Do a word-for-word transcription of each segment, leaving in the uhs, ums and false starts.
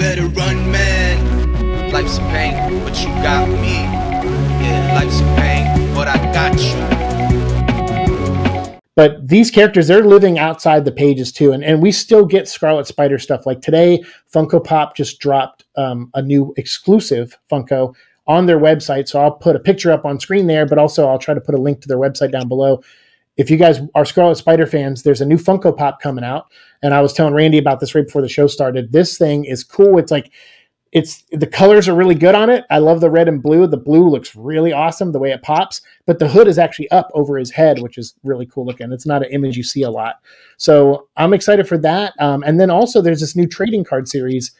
better run, man. Life's a pain, but you got me. Yeah, life's a pain, but I got you. But these characters, they're living outside the pages too, and, and we still get Scarlet Spider stuff. Like today, Funko Pop just dropped um, a new exclusive Funko on their website, so I'll put a picture up on screen there, but also I'll try to put a link to their website down below. If you guys are Scarlet Spider fans, there's a new Funko Pop coming out, and I was telling Randy about this right before the show started. This thing is cool. It's like, it's the colors are really good on it. I love the red and blue. The blue looks really awesome, the way it pops, but the hood is actually up over his head, which is really cool looking. It's not an image you see a lot. So I'm excited for that. Um, and then also there's this new trading card series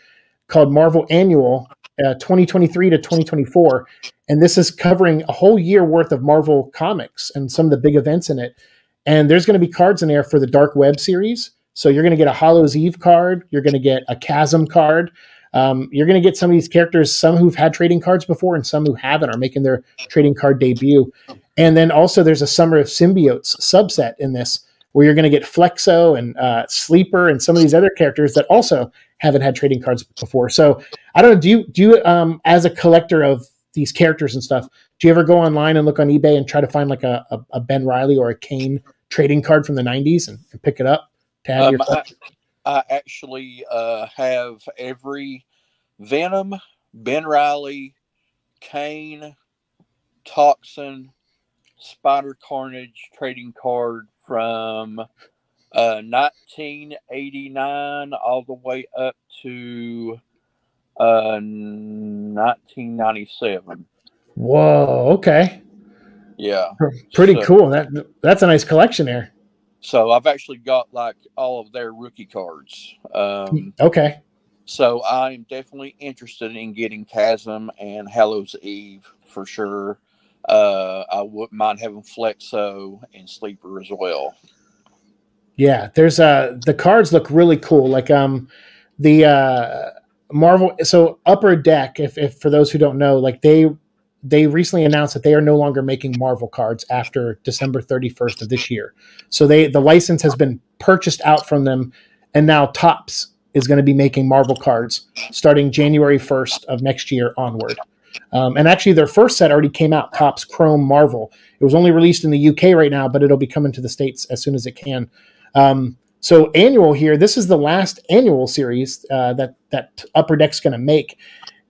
called Marvel Annual, Uh, twenty twenty-three to twenty twenty-four, and this is covering a whole year worth of Marvel comics and some of the big events in it. And there's going to be cards in there for the Dark Web series, so you're going to get a Hallows' Eve card, you're going to get a Chasm card, um, you're going to get some of these characters, some who've had trading cards before and some who haven't, are making their trading card debut. And then also there's a Summer of Symbiotes subset in this, where you're going to get Flexo and uh, Sleeper and some of these other characters that also haven't had trading cards before. So I don't know, do you, do you um, as a collector of these characters and stuff, do you ever go online and look on eBay and try to find like a, a, a Ben Reilly or a Kane trading card from the nineties and, and pick it up to have um, your collection? I, I actually uh, have every Venom, Ben Reilly, Kane, Toxin, Spider Carnage trading card from uh, nineteen eighty-nine all the way up to uh, nineteen ninety-seven. Whoa, okay. Yeah. Pretty so, cool. That That's a nice collection there. So I've actually got like all of their rookie cards. Um, okay. So I'm definitely interested in getting Chasm and Hallows' Eve for sure. Uh, I wouldn't mind having Flexo and Sleeper as well. Yeah, there's uh the cards look really cool. Like um the uh Marvel, so Upper Deck, if if for those who don't know, like they they recently announced that they are no longer making Marvel cards after December thirty-first of this year. So they the license has been purchased out from them, and now Topps is going to be making Marvel cards starting January first of next year onward. Um, and actually, their first set already came out, Cops Chrome Marvel. It was only released in the U K right now, but it'll be coming to the States as soon as it can. Um, so Annual here, this is the last Annual series uh, that, that Upper Deck's going to make.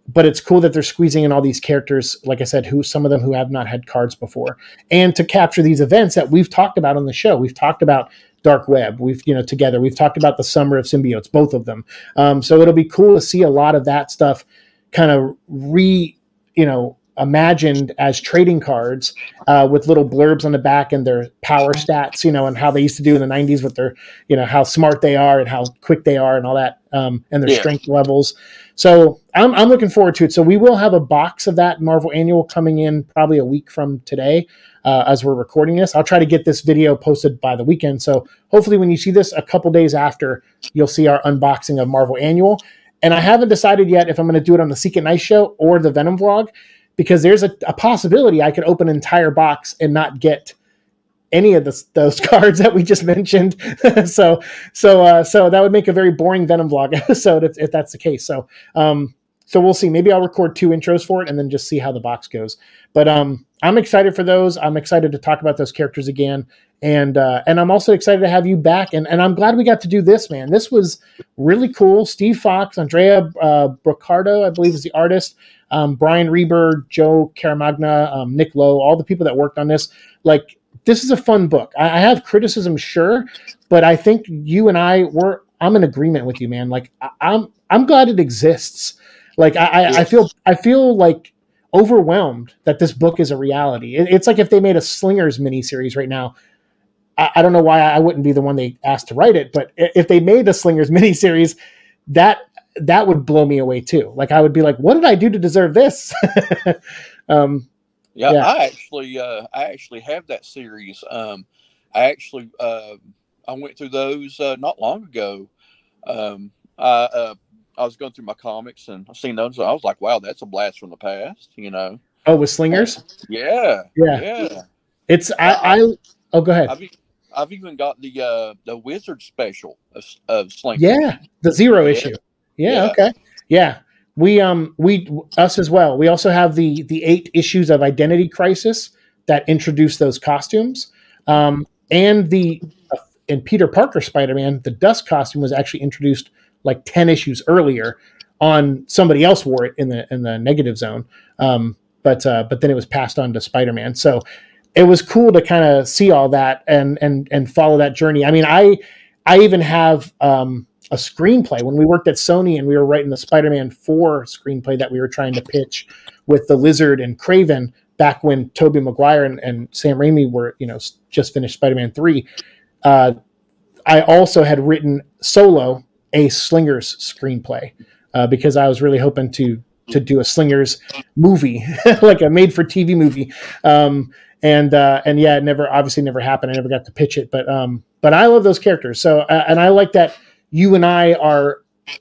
But it's cool that they're squeezing in all these characters, like I said, who some of them who have not had cards before. And to capture these events that we've talked about on the show. We've talked about Dark Web, we've, you know, together. We've talked about the Summer of Symbiotes, both of them. Um, so it'll be cool to see a lot of that stuff kind of re- you know, imagined as trading cards uh, with little blurbs on the back and their power stats, you know, and how they used to do in the nineties with their, you know, how smart they are and how quick they are and all that, um, and their yeah. strength levels. So I'm, I'm looking forward to it. So we will have a box of that Marvel Annual coming in probably a week from today uh, as we're recording this. I'll try to get this video posted by the weekend. So hopefully when you see this a couple days after, you'll see our unboxing of Marvel Annual. And I haven't decided yet if I'm going to do it on the Secret Night Show or the Venom Vlog, because there's a, a possibility I could open an entire box and not get any of the, those cards that we just mentioned. so so, uh, so that would make a very boring Venom Vlog episode if, if that's the case. So um, so we'll see. Maybe I'll record two intros for it and then just see how the box goes. But um, I'm excited for those. I'm excited to talk about those characters again. And uh, and I'm also excited to have you back. And, and I'm glad we got to do this, man. This was really cool. Steve Fox, Andrea uh, Broccardo, I believe is the artist, um, Brian Reber, Joe Caramagna, um, Nick Lowe, all the people that worked on this. Like, this is a fun book. I, I have criticism, sure, but I think you and I were, I'm in agreement with you, man. Like, I, I'm I'm glad it exists. Like, I, yes. I, I feel I feel like overwhelmed that this book is a reality. It, it's like if they made a Slingers miniseries right now. I don't know why I wouldn't be the one they asked to write it, but if they made the Slingers miniseries, that that would blow me away too. Like I would be like, what did I do to deserve this? um, yeah, yeah, I actually, uh, I actually have that series. Um, I actually, uh, I went through those uh, not long ago. Um, I, uh, I was going through my comics and I've seen those. And I was like, wow, that's a blast from the past, you know? Oh, with Slingers? Yeah, yeah, yeah. It's I, I. Oh, go ahead. I mean, I've even got the uh, the Wizard special of, of Slingers. Yeah, the zero yeah. issue. Yeah, yeah, okay. Yeah, we um we us as well. We also have the the eight issues of Identity Crisis that introduce those costumes, um, and the uh, and Peter Parker Spider-Man, the Dust costume was actually introduced like ten issues earlier. On somebody else wore it in the in the negative zone, um, but uh, but then it was passed on to Spider-Man. So it was cool to kind of see all that and and and follow that journey. I mean, I I even have um, a screenplay when we worked at Sony and we were writing the Spider-Man four screenplay that we were trying to pitch with the Lizard and Craven back when Tobey Maguire and, and Sam Raimi were you know just finished Spider-Man three. Uh, I also had written solo a Slingers screenplay. Uh, because I was really hoping to to do a Slingers movie, like a made-for-T V movie, um, and uh, and yeah, it never obviously never happened. I never got to pitch it, but um, but I love those characters. So uh, and I like that you and I are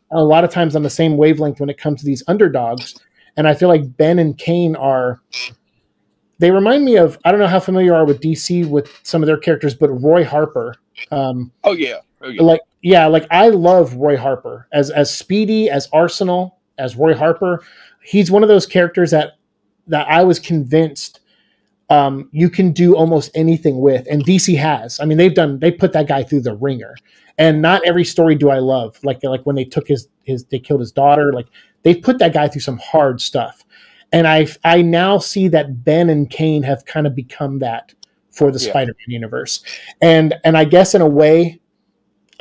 a lot of times on the same wavelength when it comes to these underdogs, and I feel like Ben and Kane are. They remind me of I don't know how familiar you are with D C with some of their characters, but Roy Harper. Um, oh yeah. Oh, yeah. Like yeah, like I love Roy Harper as as Speedy, as Arsenal, as Roy Harper. He's one of those characters that that I was convinced um, you can do almost anything with, and D C has. I mean, they've done they put that guy through the ringer. And not every story do I love. Like like when they took his his they killed his daughter. Like they put that guy through some hard stuff. And I I now see that Ben and Kane have kind of become that for the yeah. Spider-Man universe, and and I guess in a way.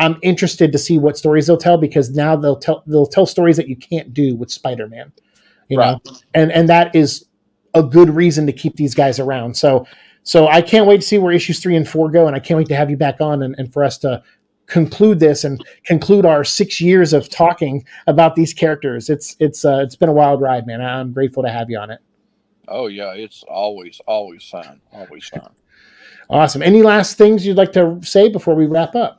I'm interested to see what stories they'll tell because now they'll tell they'll tell stories that you can't do with Spider-Man, you right. know, and and that is a good reason to keep these guys around. So so I can't wait to see where issues three and four go, and I can't wait to have you back on and, and for us to conclude this and conclude our six years of talking about these characters. It's it's uh, it's been a wild ride, man. I'm grateful to have you on it. Oh yeah, it's always always fun, always fun. Awesome. Any last things you'd like to say before we wrap up?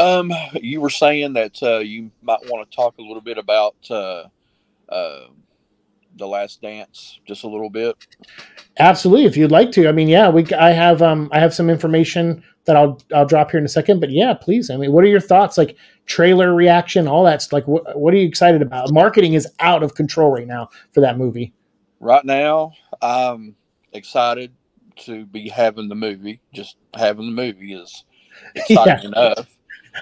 Um, you were saying that uh, you might want to talk a little bit about uh, uh, The Last Dance, just a little bit. Absolutely, if you'd like to. I mean, yeah, we. I have um, I have some information that I'll I'll drop here in a second. But yeah, please. I mean, what are your thoughts? Like trailer reaction, all that's like. Wh what are you excited about? Marketing is out of control right now for that movie. Right now, I'm excited to be having the movie. Just having the movie is exciting yeah. enough.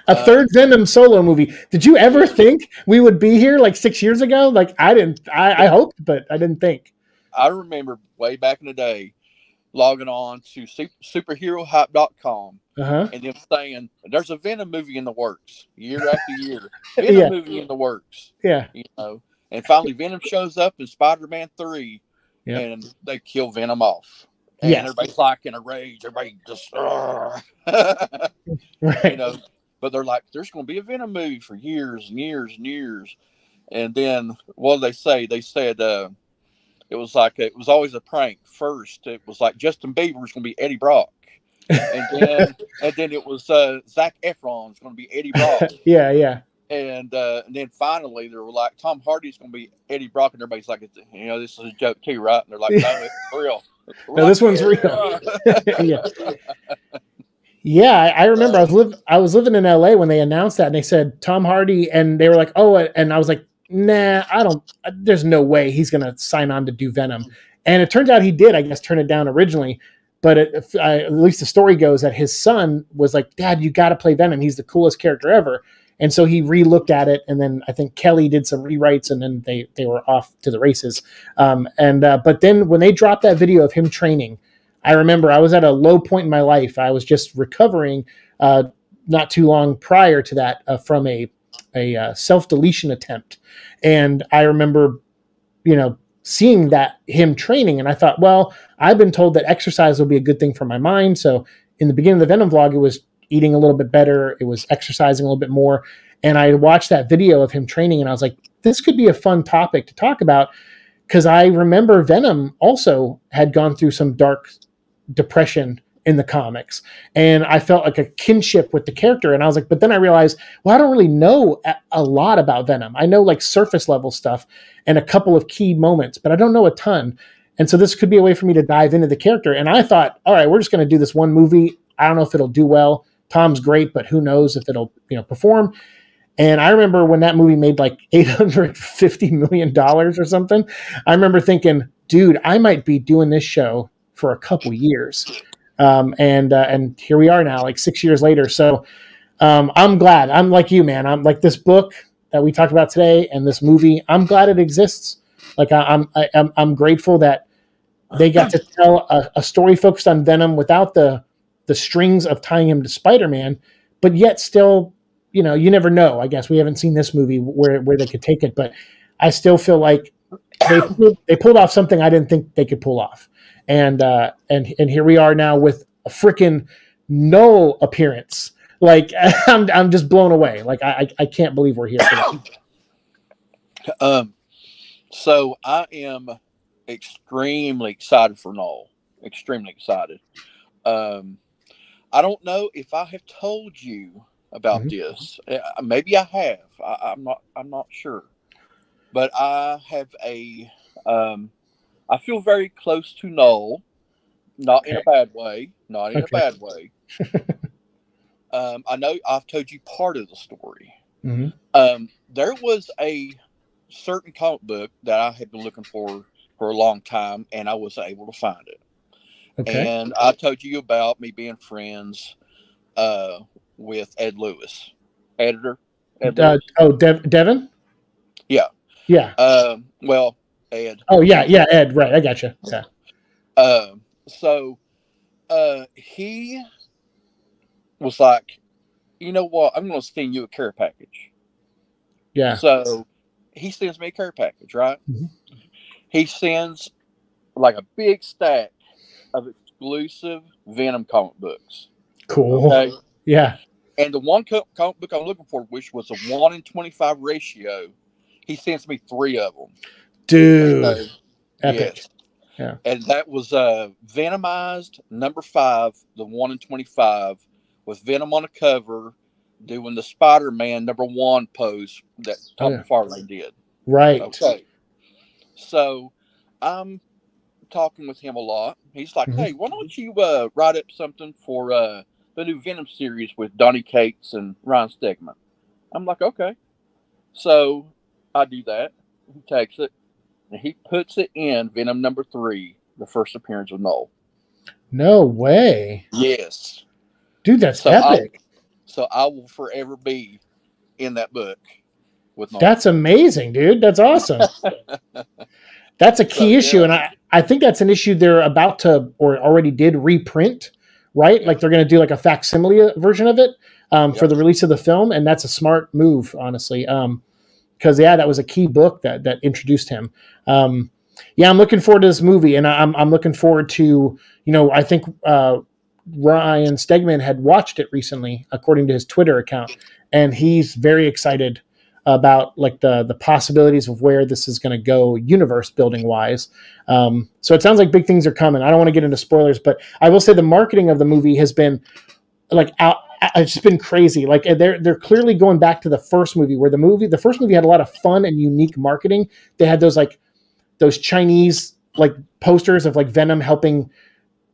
A third uh, Venom solo movie. Did you ever think we would be here like six years ago? Like I didn't, I, I hoped, but I didn't think. I remember way back in the day, logging on to superhero hype dot com uh-huh. and them saying, there's a Venom movie in the works year after year. Venom yeah. movie in the works. Yeah. You know, and finally Venom shows up in Spider-Man three yep. and they kill Venom off. And yes. everybody's like in a rage. Everybody just, right. you know, but they're like, there's going to be a Venom movie for years and years and years. And then what did they say? They said uh, it was like, it was always a prank. First, it was like Justin Bieber was going to be Eddie Brock. And then, and then it was uh, Zac Efron is going to be Eddie Brock. yeah, yeah. And, uh, and then finally, they were like, Tom Hardy's going to be Eddie Brock. And everybody's like, you know, this is a joke too, right? And they're like, no, it's real. We're no, like, this one's real. yeah. Yeah, I remember I was live I was living in L A when they announced that, and they said Tom Hardy, and they were like, "Oh," and I was like, "Nah, I don't. There's no way he's gonna sign on to do Venom." And it turns out he did. I guess turn it down originally, but it, I, at least the story goes that his son was like, "Dad, you got to play Venom. He's the coolest character ever." And so he re-looked at it, and then I think Kelly did some rewrites, and then they they were off to the races. Um, and uh, but then when they dropped that video of him training. I remember I was at a low point in my life. I was just recovering uh, not too long prior to that uh, from a, a uh, self-deletion attempt. And I remember, you know, seeing that him training. And I thought, well, I've been told that exercise will be a good thing for my mind. So in the beginning of the Venom vlog, it was eating a little bit better. It was exercising a little bit more. And I watched that video of him training and I was like, this could be a fun topic to talk about. Because I remember Venom also had gone through some dark depression in the comics, and I felt like a kinship with the character, and I was like, but then I realized, well, I don't really know a, a lot about Venom. I know like surface level stuff and a couple of key moments, but I don't know a ton, and so this could be a way for me to dive into the character. And I thought, all right, we're just going to do this one movie. I don't know if it'll do well. Tom's great, but who knows if it'll you know perform. And I remember when that movie made like eight hundred fifty million dollars or something, I remember thinking, dude, I might be doing this show for a couple years. Um, and, uh, and here we are now, like six years later. So um, I'm glad. I'm like you, man. I'm like this book that we talked about today and this movie. I'm glad it exists. Like I, I'm, I, I'm, I'm grateful that they got to tell a, a story focused on Venom without the, the strings of tying him to Spider-Man, but yet still, you know, you never know. I guess we haven't seen this movie where, where they could take it, but I still feel like they pulled, they pulled off something I didn't think they could pull off. And, uh, and, and here we are now with a freaking Noel appearance. Like I'm, I'm just blown away. Like I, I can't believe we're here for that. Um, so I am extremely excited for Noel. Extremely excited. Um, I don't know if I have told you about mm-hmm. this. Uh, maybe I have. I, I'm not. I'm not sure. But I have a. Um, I feel very close to Noel, not okay. in a bad way. Not in okay. a bad way. um, I know I've told you part of the story. Mm-hmm. Um, there was a certain comic book that I had been looking for for a long time, and I wasn't able to find it. Okay. And I told you about me being friends uh, with Ed Lewis, editor. Ed uh, Lewis. Oh, Dev Devin? Yeah. Yeah. Um, well, Ed. Oh, yeah, yeah, Ed. Right, I got you. Yeah. Uh, so uh, he was like, you know what? I'm going to send you a care package. Yeah. So he sends me a care package, right? Mm-hmm. He sends like a big stack of exclusive Venom comic books. Cool. Okay? Yeah. And the one co comic book I'm looking for, which was a one in twenty-five ratio, he sends me three of them. Dude. So, epic. Yes. Yeah. And that was uh, Venomized number five, the one in twenty-five, with Venom on the cover, doing the Spider-Man number one pose that Tom yeah. McFarlane did. Right. Okay. So I'm talking with him a lot. He's like, mm-hmm. hey, why don't you uh, write up something for uh, the new Venom series with Donny Cates and Ryan Stegman? I'm like, okay. So I do that. He takes it, and he puts it in Venom number three, the first appearance of Noel. No way. Yes. Dude, that's so epic. I, so I will forever be in that book with Noel. That's amazing, dude. That's awesome. That's a key so, issue, yeah. and I, I think that's an issue they're about to or already did reprint, right? Yeah. Like they're going to do like a facsimile version of it um, yeah. for the release of the film, and that's a smart move, honestly, um, because, yeah, that was a key book that that introduced him. Um, yeah, I'm looking forward to this movie, and I'm, I'm looking forward to, you know, I think uh, Ryan Stegman had watched it recently, according to his Twitter account, and he's very excited about like the the possibilities of where this is going to go universe building wise. Um, so it sounds like big things are coming. I don't want to get into spoilers, but I will say the marketing of the movie has been like out. It's just been crazy. Like they're, they're clearly going back to the first movie where the movie, the first movie had a lot of fun and unique marketing. They had those, like those Chinese like posters of like Venom helping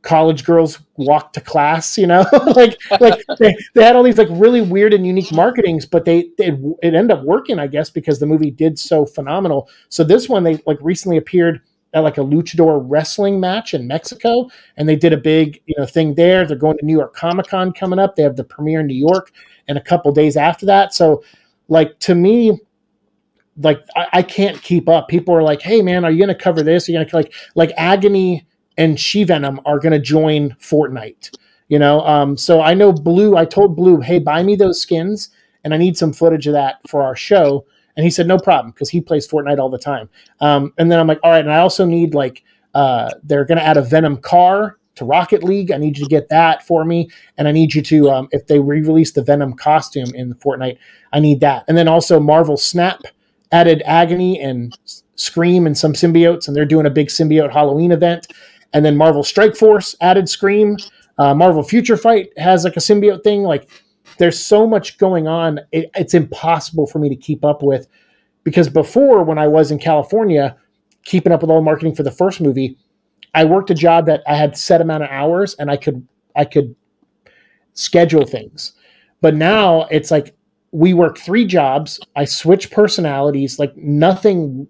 college girls walk to class, you know, like like they, they had all these like really weird and unique marketings, but they, they it ended up working, I guess, because the movie did so phenomenal. So this one, they like recently appeared at like a luchador wrestling match in Mexico, and they did a big, you know, thing there. They're going to New York Comic Con coming up. They have the premiere in New York, and a couple days after that. So, like to me, like I, I can't keep up. People are like, "Hey, man, are you going to cover this? Are you going to like like Agony?" and She-Venom are going to join Fortnite, you know? Um, so I know Blue, I told Blue, hey, buy me those skins, and I need some footage of that for our show. And he said, no problem, because he plays Fortnite all the time. Um, and then I'm like, all right, and I also need, like, uh, they're going to add a Venom car to Rocket League. I need you to get that for me. And I need you to, um, if they re-release the Venom costume in Fortnite, I need that. And then also Marvel Snap added Agony and Scream and some symbiotes, and they're doing a big symbiote Halloween event. And then Marvel Strike Force added Scream. Uh, Marvel Future Fight has like a symbiote thing. Like there's so much going on. It, it's impossible for me to keep up with, because before when I was in California, keeping up with all the marketing for the first movie, I worked a job that I had set amount of hours and I could, I could schedule things. But now it's like, we work three jobs. I switch personalities, like nothing.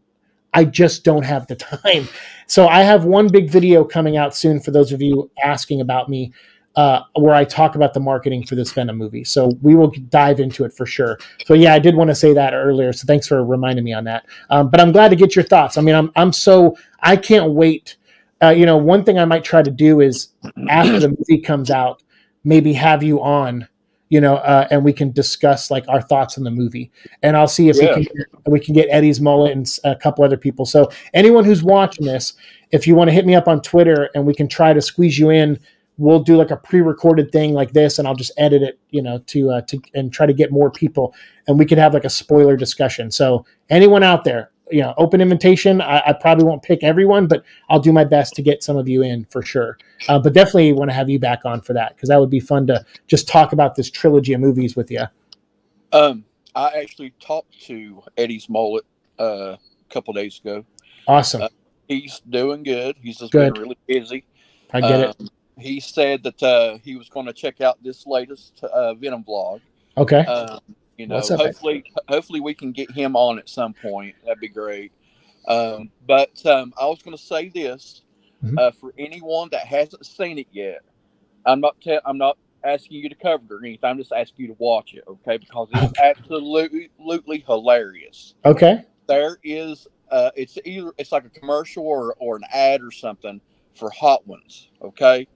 I just don't have the time. So I have one big video coming out soon for those of you asking about me, uh, where I talk about the marketing for this Venom movie. So we will dive into it for sure. So yeah, I did want to say that earlier. So thanks for reminding me on that. Um, but I'm glad to get your thoughts. I mean, I'm, I'm so, I can't wait. Uh, you know, one thing I might try to do is after the movie comes out, maybe have you on, you know, uh, and we can discuss like our thoughts on the movie, and I'll see if yeah. we, can, we can get Eddie's mullet and a couple other people. So anyone who's watching this, if you want to hit me up on Twitter and we can try to squeeze you in, we'll do like a pre-recorded thing like this, and I'll just edit it, you know, to, uh, to, and try to get more people, and we could have like a spoiler discussion. So anyone out there, you know, open invitation. I, I probably won't pick everyone, but I'll do my best to get some of you in for sure. Uh, but definitely want to have you back on for that, because that would be fun to just talk about this trilogy of movies with you. Um, I actually talked to Eddie's mullet uh, a couple days ago. Awesome. Uh, he's doing good. He's just good. Been really busy. I get um, it. He said that uh, he was going to check out this latest uh, Venom vlog. Okay. Um, You know, up, hopefully, hopefully we can get him on at some point. That'd be great. Um, but um, I was going to say this mm-hmm. uh, for anyone that hasn't seen it yet. I'm not. I'm not asking you to cover it or anything. I'm just asking you to watch it, okay? Because it's absolutely, absolutely hilarious. Okay. There is. Uh, it's either it's like a commercial or or an ad or something for Hot Ones. Okay.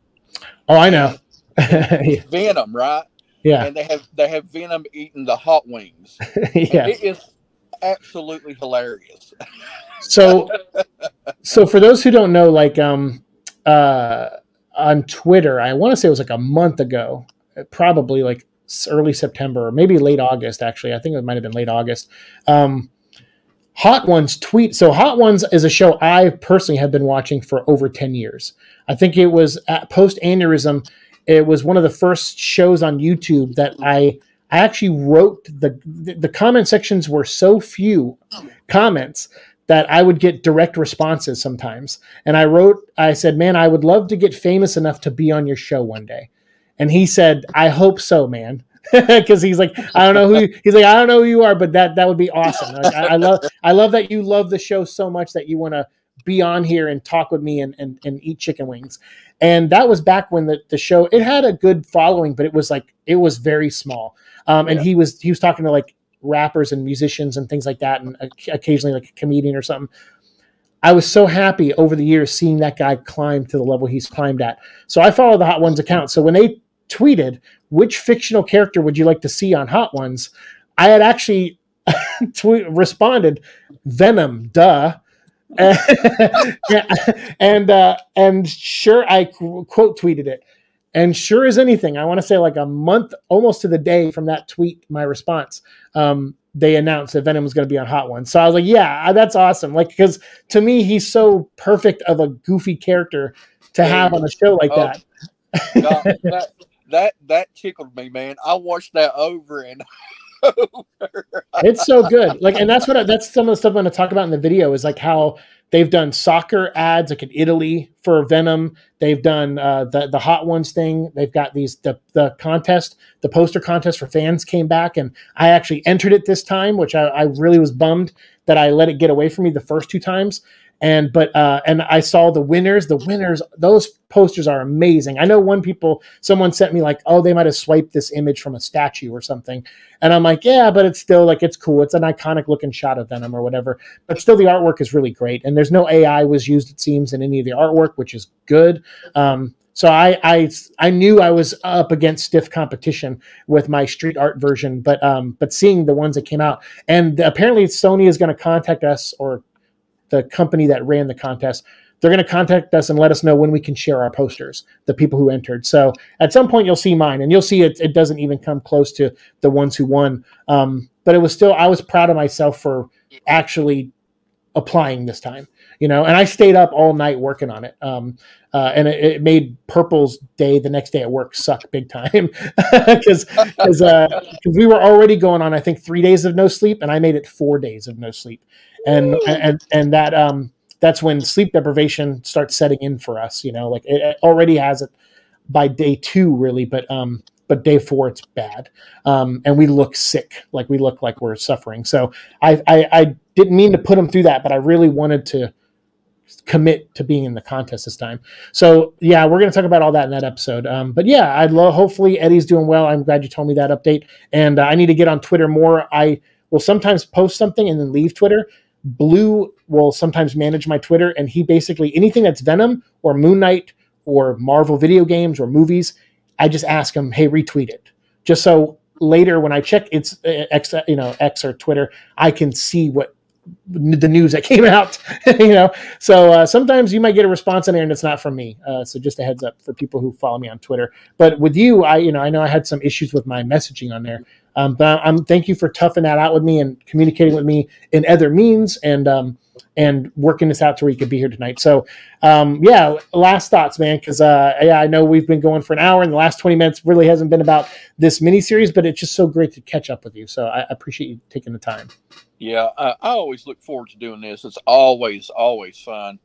Oh, I know. It's Venom, right? Yeah, and they have they have Venom eating the hot wings. Yeah, it is absolutely hilarious. So, so for those who don't know, like um, uh, on Twitter, I want to say it was like a month ago, probably like early September or maybe late August. Actually, I think it might have been late August. Um, Hot Ones tweet. So Hot Ones is a show I personally have been watching for over ten years. I think it was at Post Aneurysm. It was one of the first shows on YouTube that I, I actually wrote. The, the comment sections were so few comments that I would get direct responses sometimes. And I wrote, I said, man, I would love to get famous enough to be on your show one day. And he said, I hope so, man. Because he's like, I don't know who you, he's like, I don't know who you are, but that, that would be awesome. Like, I, I love, I love that you love the show so much that you want to be on here and talk with me and, and, and eat chicken wings. And that was back when the, the show, it had a good following, but it was like, it was very small. Um, and yeah. he was, he was talking to like rappers and musicians and things like that. And occasionally like a comedian or something. I was so happy over the years seeing that guy climb to the level he's climbed at. So I follow the Hot Ones account. So when they tweeted, which fictional character would you like to see on Hot Ones? I had actually tweet, responded, Venom, duh. and uh and sure I quote tweeted it, and sure as anything, I want to say like a month almost to the day from that tweet, my response, um they announced that Venom was going to be on Hot Ones. So I was like, yeah, that's awesome, like, because to me he's so perfect of a goofy character to have on a show like oh, that. God, that that that tickled me, man. I watched that over and it's so good. Like, and that's what I, that's some of the stuff I'm going to talk about in the video, is like how they've done soccer ads, like in Italy for Venom. They've done uh, the the Hot Ones thing. They've got these the the contest, the poster contest for fans came back, and I actually entered it this time, which I, I really was bummed that I let it get away from me the first two times. And but uh, and I saw the winners. The winners, those posters are amazing. I know one people, someone sent me like, oh, they might have swiped this image from a statue or something. And I'm like, yeah, but it's still like, it's cool. It's an iconic looking shot of Venom or whatever. But still, the artwork is really great. And there's no A I was used, it seems, in any of the artwork, which is good. Um, so I, I I knew I was up against stiff competition with my street art version. But um, but seeing the ones that came out, and apparently Sony is going to contact us, or the company that ran the contest, they're going to contact us and let us know when we can share our posters, the people who entered. So at some point you'll see mine, and you'll see it, it doesn't even come close to the ones who won. Um, but it was still, I was proud of myself for actually applying this time, you know, and I stayed up all night working on it. Um, uh, and it, it made Purple's day the next day at work suck big time, because because uh, we were already going on, I think, three days of no sleep, and I made it four days of no sleep. And, and, and that, um, that's when sleep deprivation starts setting in for us, you know, like it, it already has it by day two really, but, um, but day four it's bad. Um, and we look sick, like we look like we're suffering. So I, I, I didn't mean to put him through that, but I really wanted to commit to being in the contest this time. So yeah, we're going to talk about all that in that episode. Um, but yeah, I'd love, hopefully Eddie's doing well. I'm glad you told me that update, and uh, I need to get on Twitter more. I will sometimes post something and then leave Twitter. Blue will sometimes manage my Twitter, and he basically, anything that's Venom or Moon Knight or Marvel video games or movies, I just ask him, hey, retweet it. Just so later when I check it's uh, X, you know, X or Twitter, I can see what the news that came out, you know? So uh, sometimes you might get a response in there and it's not from me. Uh, so just a heads up for people who follow me on Twitter. But with you, I, you know, I know I had some issues with my messaging on there, um, but I'm, thank you for toughing that out with me and communicating with me in other means, and, um, and working this out to where you could be here tonight. So um, yeah, last thoughts, man. Cause uh, yeah, I know we've been going for an hour, and the last twenty minutes really hasn't been about this mini series, but it's just so great to catch up with you. So I appreciate you taking the time. Yeah, I, I always look forward to doing this. It's always, always fun.